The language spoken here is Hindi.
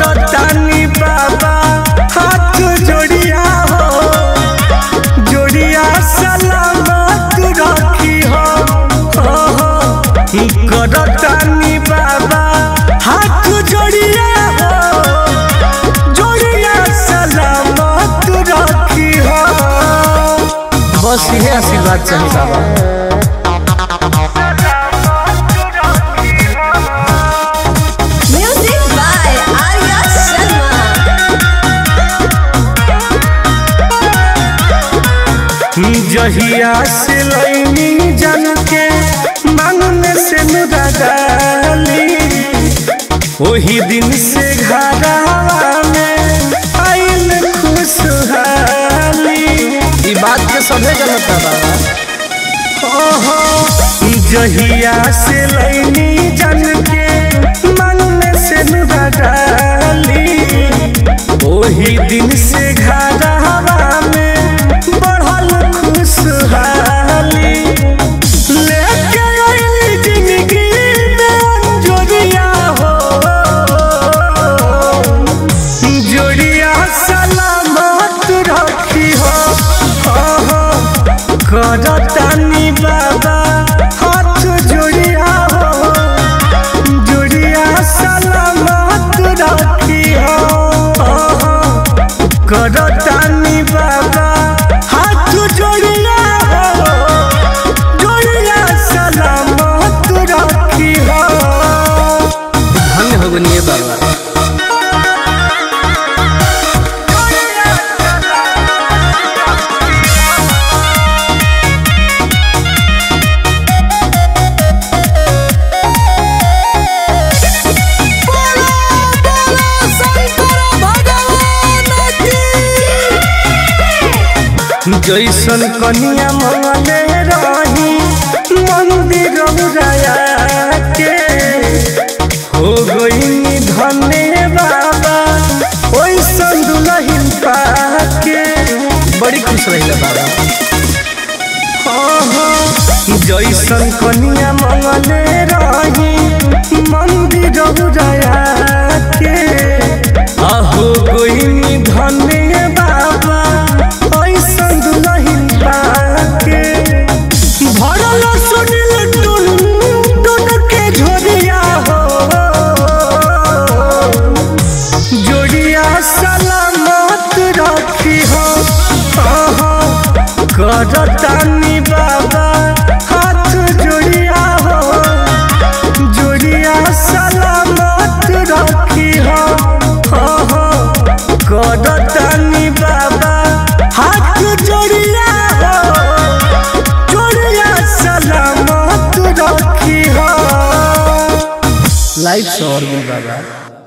करतानी बाबा हाथ जोड़िया हो, जोड़िया सलामत रखिहा हो, करतानी बाबा हाथ जोड़िया हो, जोड़िया सलामत रखिहा। बस ये आशीर्वाद चाहिए बाबा। जहिया से लैनी जन के मांगने से नुरागाली, वही दिन से घरवा में आइल खुशहाली। ई बात के सबे जानता बाबा। ओहो जहिया से लैनी जन के मांगने से नुरागाली, वही दिन से घरवा में सुहाली। लेके आई जिंदगी में जोड़िया हो, जोड़िया सलामत रखिहा हो, करतानी बाबा हाथ जोड़िया हो, जोड़िया सलामत रखिहा हो, करतानी बाबा हाथ जोड़िया जैसन कनिया मंगले रही मंदिर राया के, हो गई धने बाबा ओइसन दुलहिन पाके। बड़ी खुश रहिला बाबा। जैसन कनिया मंगले रही मंदिर राया के, हो गई धने बाबा करतानी बाबा हाथ जोड़िया हो, जोड़िया सलामत रखिहा हो, करतानी बाबा हाथ जोड़िया हो, जोड़िया सलामत रखिहा। लाइफ शोर में बाबा।